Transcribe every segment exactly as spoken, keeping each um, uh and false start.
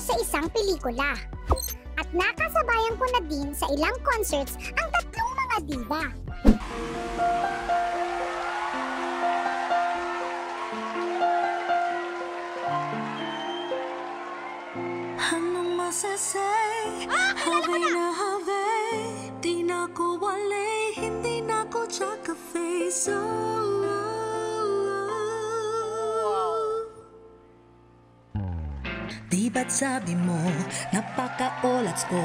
sa isang pelikula. At nakasabayan ko na din sa ilang concerts ang tatlong mga diva. Anong masasay? Ah! Alala ko na! Habay, di na ko wale, hindi na ko tsaka face. Di ba't sabi mo, napaka-olats ko,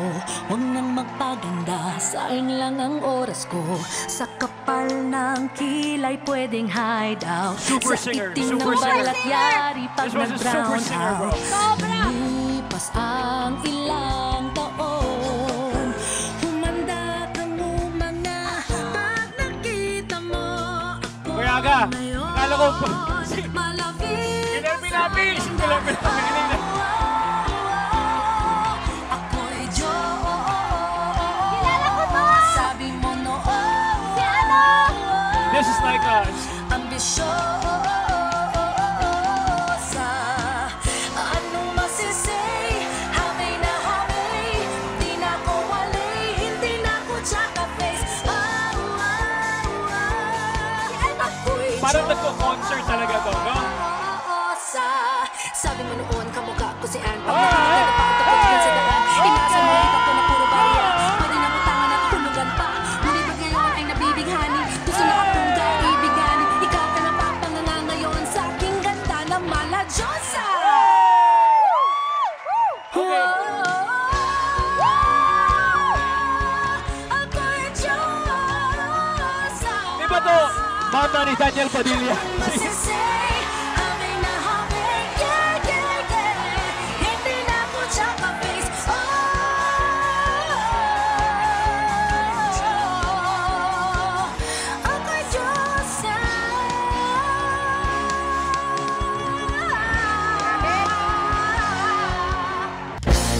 huwag nang magpaganda, sa'kin lang ang oras ko. Sa kapal ng kilay pwedeng hide out, super sa singer, itim ng balat yari pag nag-drown out. Nalipas ang ilang taon, humanda kang umanga, pag nakita mo ako ngayon. Akala ko, pinapinapin, pinapinapin. This is like a... Parang nagko-concert talaga to, no? Sabi mo noon, kamukha ko si Ann. Bata ni Daniel Padilla.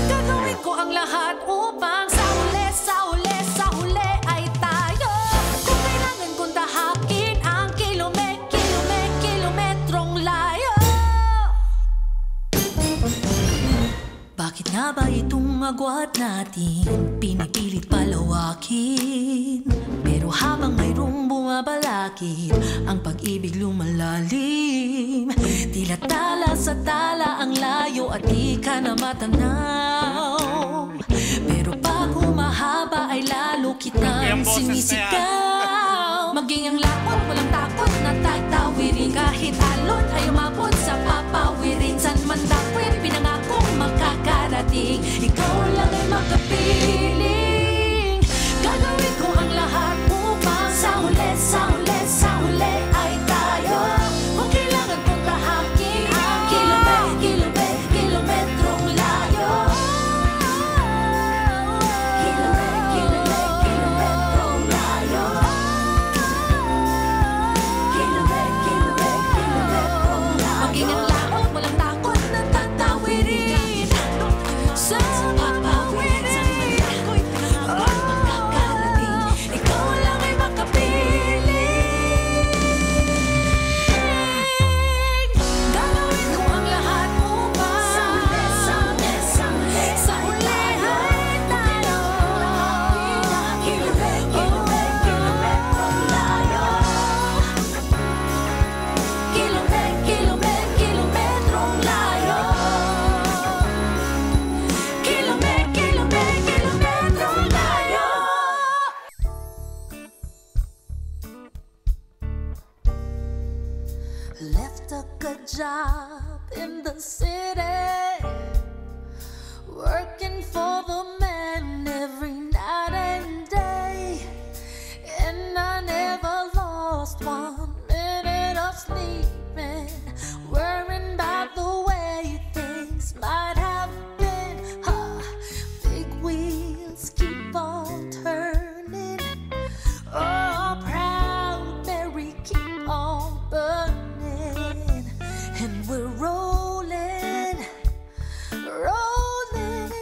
Gagawin ko ang lahat upang sa huli, sa huli, sa huli ay tayo. Kung kailangan kong tahakin nga ba itong agwat natin, pinipilit palawakin. Pero habang mayroong bumabalakid, ang pag-ibig lumalalim. Tila tala sa tala ang layo at di ka na matanaw. Pero pag humahaba ay lalo kitang sinisigaw. Maging ang lakot, walang takot na tatawirin. Kahit alon ay umapot sa papawirin. San man dakwin, pinangakong makakarating. Ikaw lang ay makapiling. Gagawin ko ang lahat upang sa huli, sa huli, sa huli ay tayo. Kung kailangan kong tahakin ang kilomet, kilomet, kilometrong layo. Kilomet, kilomet, kilometrong layo. Kilomet, kilomet, kilometrong layo. Maging ang laot, walang takot na tatawirin. Sa papawirin. Kapag magkakarating, ikaw lang ay makapiling. Gagawin ko ang lahat upang sa huli, sa huli, sa huli, sa huli ay tayo. Kilomet, kilomet, kilometrong layo. Kilomet, kilomet, kilometrong layo. Kilomet, kilomet, kilometrong layo. Left a good job in the city, working for the man every night and day, and I never lost one minute of sleeping, worrying about the way things might have been. Huh. Big wheels keep on turning, oh, proud Mary keep on burning, and we're rolling, rolling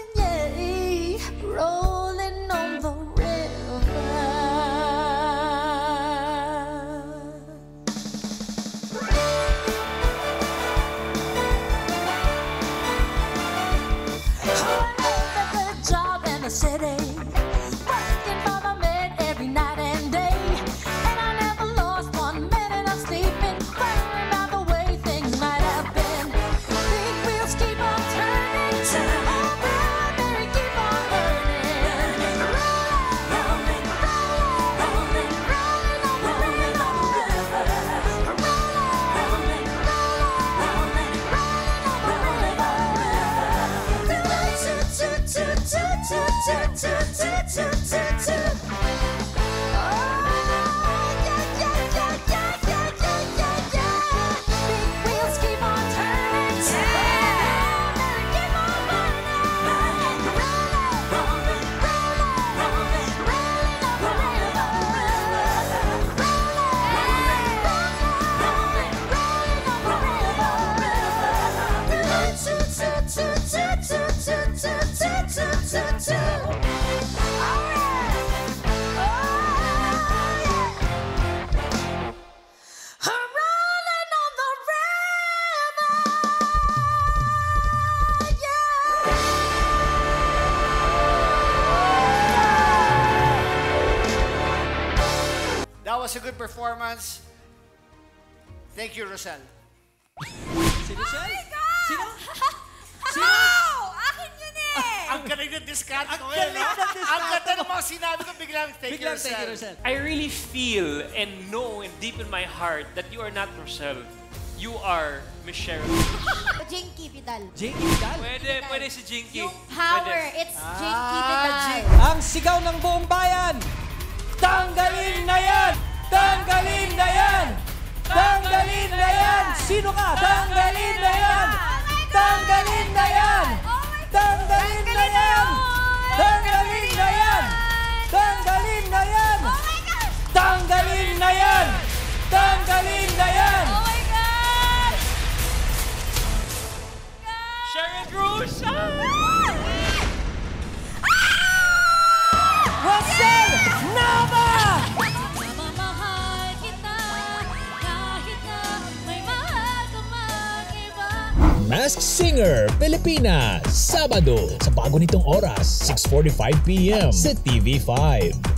was a good performance. Thank you, Roselle. Si Roselle? Oh my God! Sino? Sino? Wow! Akin yun eh! Ang galing na discount ko eh. Ang galing na mga sinabi ko, biglang thank you, Roselle. I really feel and know and deep in my heart that you are not Roselle. You are Miss Cheryl. Jinky Vidal. Jinky Vidal? Pwede, pwede si Jinky. Yung power, it's Jinky Vidal. Ang sigaw ng buong bayan! Tanggalin na yan! Tanggalin na yan! Tanggalin na yan! Sino ka? Tanggalin na yan! Tanggalin na yan! Tanggalin na yan! Tanggalin na yan! Tanggalin na yan! Tanggalin na yan! Tanggalin na yan! Cheryl Grusha! Roselle Nava! Mamamahal kita kahit na may mahal ka mag-iba. Masked Singer Pilipinas, Sabado, sa bago nitong oras, six forty-five p m sa T V five.